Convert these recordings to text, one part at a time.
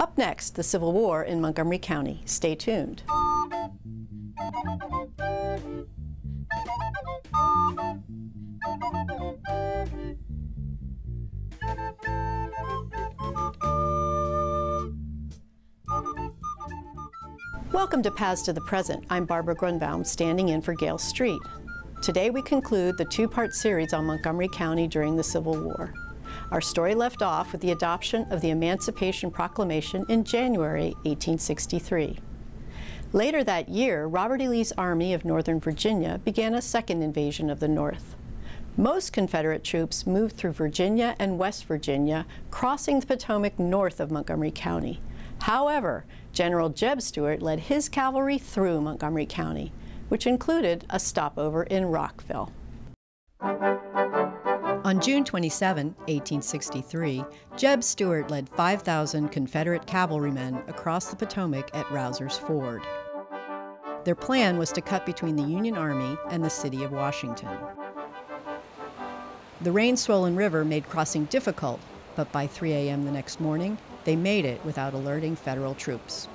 Up next, the Civil War in Montgomery County. Stay tuned. Welcome to Paths to the Present. I'm Barbara Grunbaum, standing in for Gale Street. Today we conclude the two-part series on Montgomery County during the Civil War. Our story left off with the adoption of the Emancipation Proclamation in January 1863. Later that year, Robert E. Lee's Army of Northern Virginia began a second invasion of the North. Most Confederate troops moved through Virginia and West Virginia, crossing the Potomac north of Montgomery County. However, General Jeb Stuart led his cavalry through Montgomery County, which included a stopover in Rockville. On June 27, 1863, Jeb Stuart led 5,000 Confederate cavalrymen across the Potomac at Rouser's Ford. Their plan was to cut between the Union Army and the city of Washington. The rain-swollen river made crossing difficult, but by 3 a.m. the next morning, they made it without alerting Federal troops.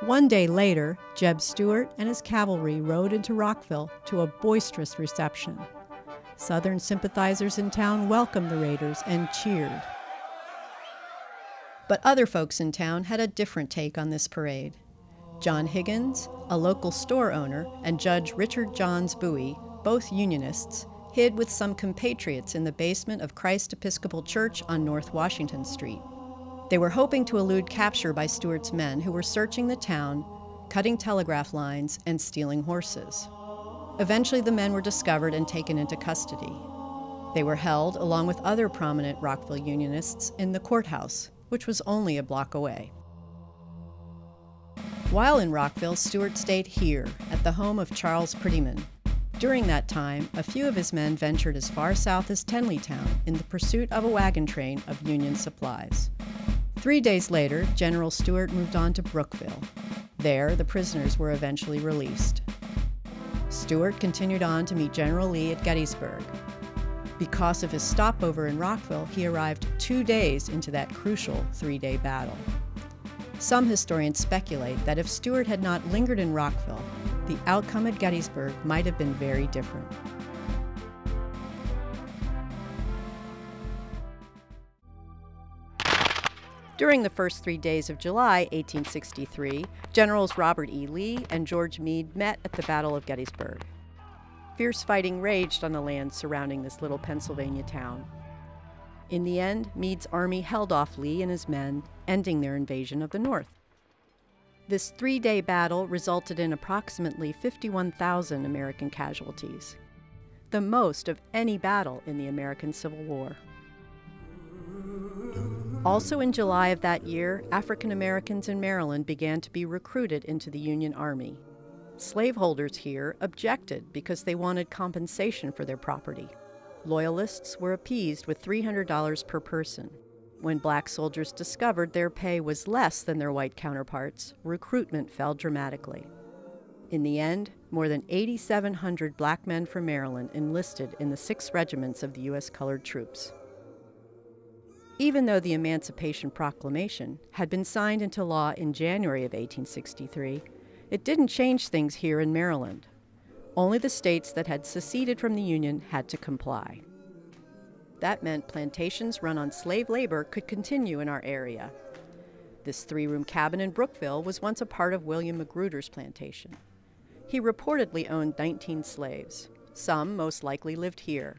One day later, Jeb Stuart and his cavalry rode into Rockville to a boisterous reception. Southern sympathizers in town welcomed the raiders and cheered. But other folks in town had a different take on this parade. John Higgins, a local store owner, and Judge Richard Johns Bowie, both Unionists, hid with some compatriots in the basement of Christ Episcopal Church on North Washington Street. They were hoping to elude capture by Stuart's men, who were searching the town, cutting telegraph lines, and stealing horses. Eventually, the men were discovered and taken into custody. They were held, along with other prominent Rockville Unionists, in the courthouse, which was only a block away. While in Rockville, Stuart stayed here, at the home of Charles Prettyman. During that time, a few of his men ventured as far south as Tenleytown in the pursuit of a wagon train of Union supplies. 3 days later, General Stuart moved on to Brookville. There, the prisoners were eventually released. Stuart continued on to meet General Lee at Gettysburg. Because of his stopover in Rockville, he arrived 2 days into that crucial three-day battle. Some historians speculate that if Stuart had not lingered in Rockville, the outcome at Gettysburg might have been very different. During the first 3 days of July 1863, Generals Robert E. Lee and George Meade met at the Battle of Gettysburg. Fierce fighting raged on the land surrounding this little Pennsylvania town. In the end, Meade's army held off Lee and his men, ending their invasion of the North. This three-day battle resulted in approximately 51,000 American casualties, the most of any battle in the American Civil War. Also in July of that year, African Americans in Maryland began to be recruited into the Union Army. Slaveholders here objected because they wanted compensation for their property. Loyalists were appeased with $300 per person. When black soldiers discovered their pay was less than their white counterparts, recruitment fell dramatically. In the end, more than 8,700 black men from Maryland enlisted in the 6 regiments of the U.S. Colored Troops. Even though the Emancipation Proclamation had been signed into law in January of 1863, it didn't change things here in Maryland. Only the states that had seceded from the Union had to comply. That meant plantations run on slave labor could continue in our area. This 3-room cabin in Brookville was once a part of William Magruder's plantation. He reportedly owned 19 slaves. Some most likely lived here.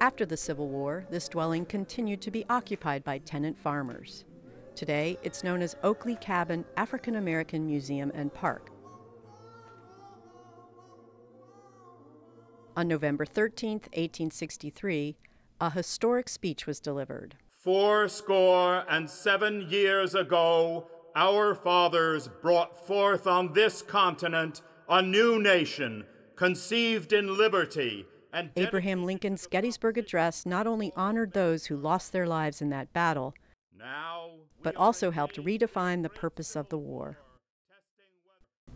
After the Civil War, this dwelling continued to be occupied by tenant farmers. Today, it's known as Oakley Cabin African American Museum and Park. On November 13, 1863, a historic speech was delivered. 47 years ago, our fathers brought forth on this continent a new nation, conceived in liberty. Abraham Lincoln's Gettysburg Address not only honored those who lost their lives in that battle, but also helped redefine the purpose of the war.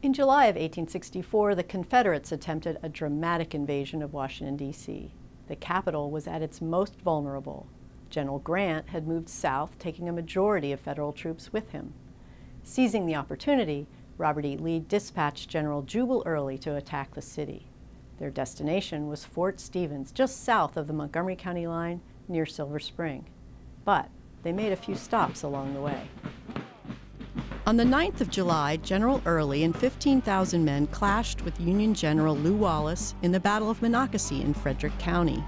In July of 1864, the Confederates attempted a dramatic invasion of Washington, D.C. The capital was at its most vulnerable. General Grant had moved south, taking a majority of Federal troops with him. Seizing the opportunity, Robert E. Lee dispatched General Jubal Early to attack the city. Their destination was Fort Stevens, just south of the Montgomery County line near Silver Spring. But they made a few stops along the way. On the 9th of July, General Early and 15,000 men clashed with Union General Lew Wallace in the Battle of Monocacy in Frederick County.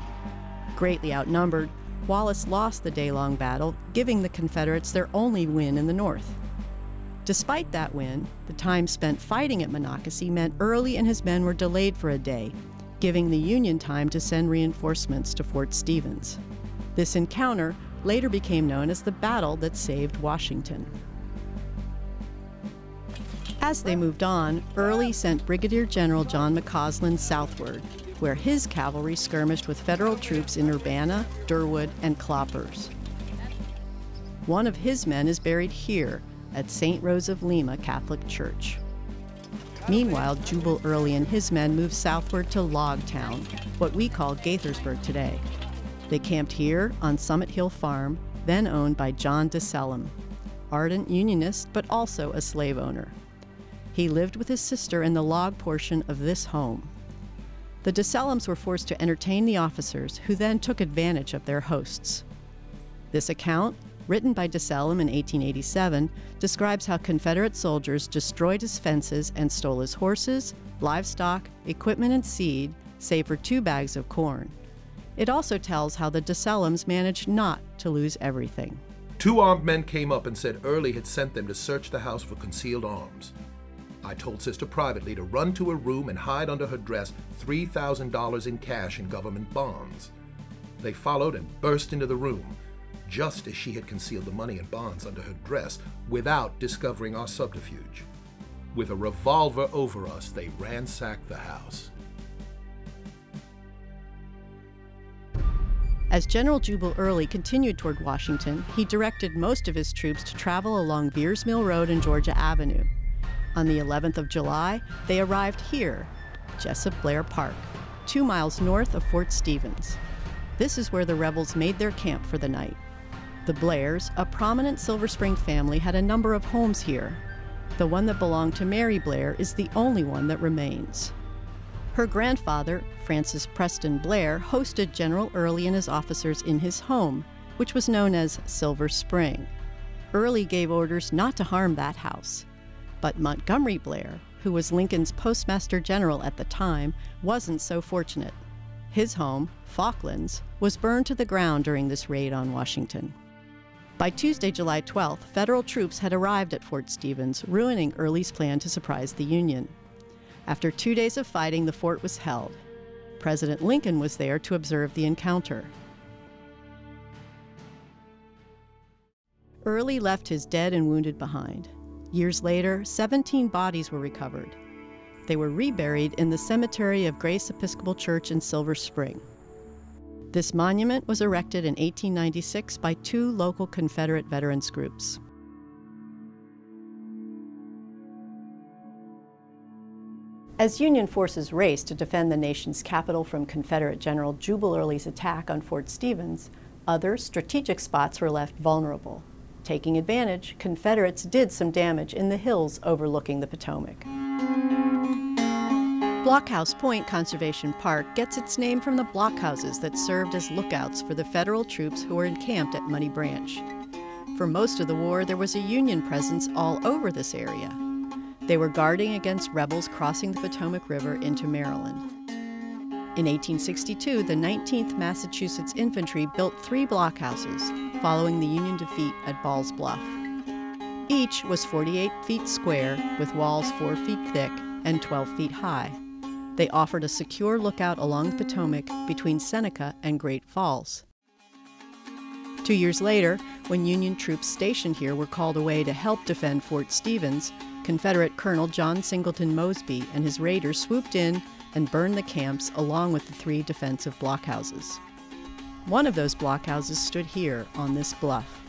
Greatly outnumbered, Wallace lost the day-long battle, giving the Confederates their only win in the North. Despite that win, the time spent fighting at Monocacy meant Early and his men were delayed for a day, giving the Union time to send reinforcements to Fort Stevens. This encounter later became known as the battle that saved Washington. As they moved on, Early sent Brigadier General John McCausland southward, where his cavalry skirmished with Federal troops in Urbana, Durwood, and Cloppers. One of his men is buried here, at St. Rose of Lima Catholic Church. Meanwhile, Jubal Early and his men moved southward to Logtown, what we call Gaithersburg today. They camped here on Summit Hill Farm, then owned by John DeSellum, ardent Unionist but also a slave owner. He lived with his sister in the log portion of this home. The DeSellums were forced to entertain the officers, who then took advantage of their hosts. This account, written by DeSellum in 1887, describes how Confederate soldiers destroyed his fences and stole his horses, livestock, equipment, and seed, save for 2 bags of corn. It also tells how the DeSellums managed not to lose everything. 2 armed men came up and said Early had sent them to search the house for concealed arms. I told Sister privately to run to her room and hide under her dress $3,000 in cash and government bonds. They followed and burst into the room, just as she had concealed the money and bonds under her dress, without discovering our subterfuge. With a revolver over us, they ransacked the house. As General Jubal Early continued toward Washington, he directed most of his troops to travel along Beers Mill Road and Georgia Avenue. On the 11th of July, they arrived here, Jessup Blair Park, 2 miles north of Fort Stevens. This is where the rebels made their camp for the night. The Blairs, a prominent Silver Spring family, had a number of homes here. The one that belonged to Mary Blair is the only one that remains. Her grandfather, Francis Preston Blair, hosted General Early and his officers in his home, which was known as Silver Spring. Early gave orders not to harm that house. But Montgomery Blair, who was Lincoln's postmaster general at the time, wasn't so fortunate. His home, Falkland's, was burned to the ground during this raid on Washington. By Tuesday, July 12th, Federal troops had arrived at Fort Stevens, ruining Early's plan to surprise the Union. After 2 days of fighting, the fort was held. President Lincoln was there to observe the encounter. Early left his dead and wounded behind. Years later, 17 bodies were recovered. They were reburied in the cemetery of Christ Episcopal Church in Silver Spring. This monument was erected in 1896 by 2 local Confederate veterans groups. As Union forces raced to defend the nation's capital from Confederate General Jubal Early's attack on Fort Stevens, other strategic spots were left vulnerable. Taking advantage, Confederates did some damage in the hills overlooking the Potomac. Blockhouse Point Conservation Park gets its name from the blockhouses that served as lookouts for the Federal troops who were encamped at Money Branch. For most of the war, there was a Union presence all over this area. They were guarding against rebels crossing the Potomac River into Maryland. In 1862, the 19th Massachusetts Infantry built 3 blockhouses following the Union defeat at Ball's Bluff. Each was 48 feet square, with walls 4 feet thick and 12 feet high. They offered a secure lookout along the Potomac between Seneca and Great Falls. 2 years later, when Union troops stationed here were called away to help defend Fort Stevens, Confederate Colonel John Singleton Mosby and his raiders swooped in and burned the camps along with the 3 defensive blockhouses. One of those blockhouses stood here on this bluff.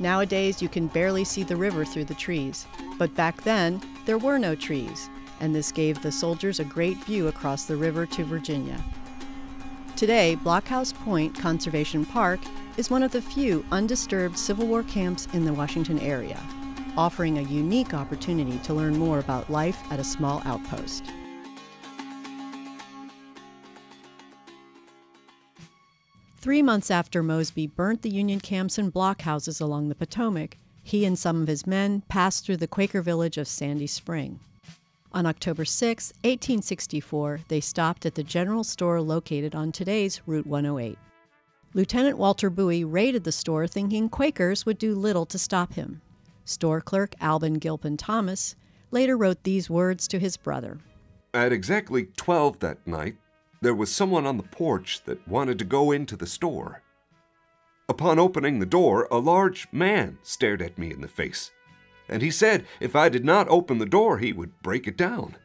Nowadays, you can barely see the river through the trees, but back then, there were no trees, and this gave the soldiers a great view across the river to Virginia. Today, Blockhouse Point Conservation Park is one of the few undisturbed Civil War camps in the Washington area, offering a unique opportunity to learn more about life at a small outpost. Three months after Mosby burnt the Union camps and blockhouses along the Potomac, he and some of his men passed through the Quaker village of Sandy Spring. On October 6, 1864, they stopped at the general store located on today's Route 108. Lieutenant Walter Bowie raided the store thinking Quakers would do little to stop him. Store clerk Alvin Gilpin Thomas later wrote these words to his brother. At exactly 12 that night, there was someone on the porch that wanted to go into the store. Upon opening the door, a large man stared at me in the face, and he said if I did not open the door, he would break it down.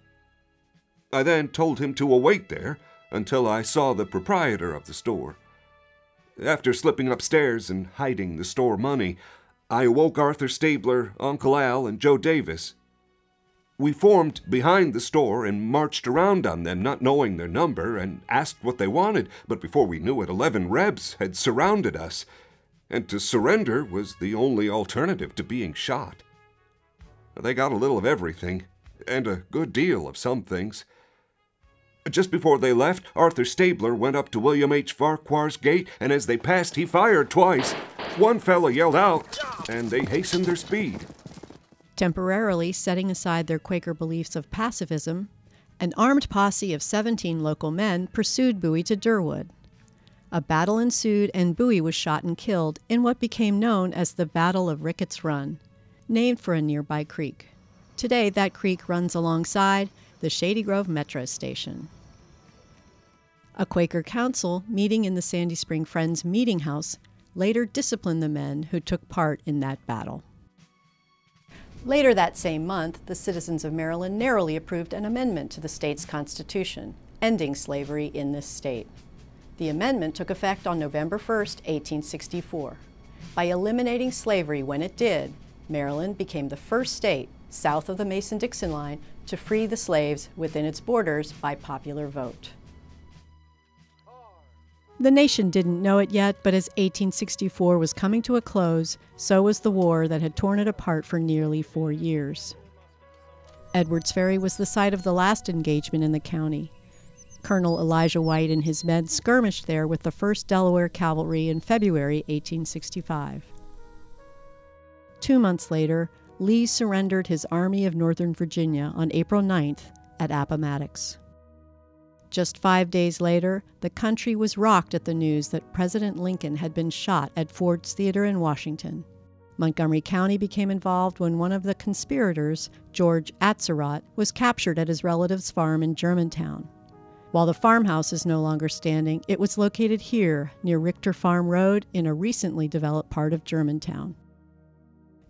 I then told him to await there until I saw the proprietor of the store. After slipping upstairs and hiding the store money, I awoke Arthur Stabler, Uncle Al, and Joe Davis. We formed behind the store and marched around on them, not knowing their number, and asked what they wanted, but before we knew it, 11 Rebs had surrounded us, and to surrender was the only alternative to being shot. They got a little of everything, and a good deal of some things. Just before they left, Arthur Stabler went up to William H. Farquhar's gate, and as they passed, he fired twice. One fellow yelled out, and they hastened their speed. Temporarily setting aside their Quaker beliefs of pacifism, an armed posse of 17 local men pursued Bowie to Durwood. A battle ensued and Bowie was shot and killed in what became known as the Battle of Ricketts Run, named for a nearby creek. Today, that creek runs alongside the Shady Grove Metro Station. A Quaker council meeting in the Sandy Spring Friends Meeting House later disciplined the men who took part in that battle. Later that same month, the citizens of Maryland narrowly approved an amendment to the state's constitution, ending slavery in this state. The amendment took effect on November 1, 1864. By eliminating slavery when it did, Maryland became the first state south of the Mason-Dixon line to free the slaves within its borders by popular vote. The nation didn't know it yet, but as 1864 was coming to a close, so was the war that had torn it apart for nearly 4 years. Edwards Ferry was the site of the last engagement in the county. Colonel Elijah White and his men skirmished there with the 1st Delaware Cavalry in February 1865. 2 months later, Lee surrendered his Army of Northern Virginia on April 9th at Appomattox. Just 5 days later, the country was rocked at the news that President Lincoln had been shot at Ford's Theater in Washington. Montgomery County became involved when one of the conspirators, George Atzerodt, was captured at his relative's farm in Germantown. While the farmhouse is no longer standing, it was located here near Richter Farm Road in a recently developed part of Germantown.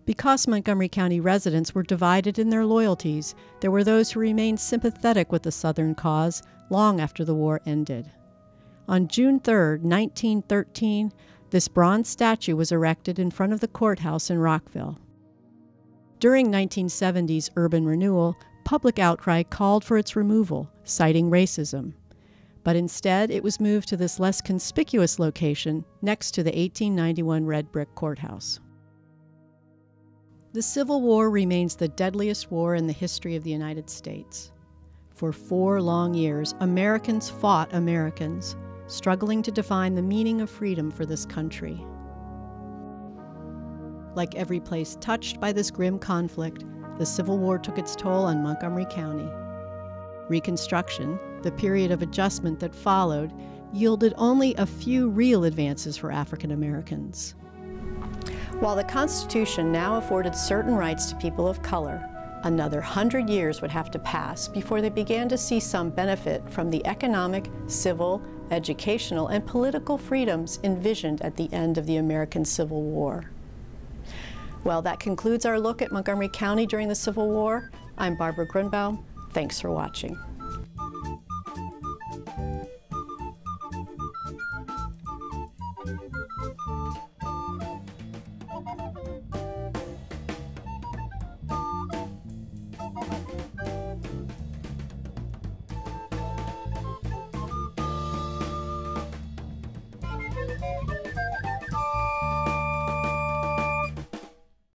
Because Montgomery County residents were divided in their loyalties, there were those who remained sympathetic with the Southern cause long after the war ended. On June 3, 1913, this bronze statue was erected in front of the courthouse in Rockville. During 1970s urban renewal, public outcry called for its removal, citing racism. But instead, it was moved to this less conspicuous location next to the 1891 red brick courthouse. The Civil War remains the deadliest war in the history of the United States. For 4 long years, Americans fought Americans, struggling to define the meaning of freedom for this country. Like every place touched by this grim conflict, the Civil War took its toll on Montgomery County. Reconstruction, the period of adjustment that followed, yielded only a few real advances for African Americans. While the Constitution now afforded certain rights to people of color, another 100 years would have to pass before they began to see some benefit from the economic, civil, educational, and political freedoms envisioned at the end of the American Civil War. Well, that concludes our look at Montgomery County during the Civil War. I'm Barbara Grunbaum. Thanks for watching.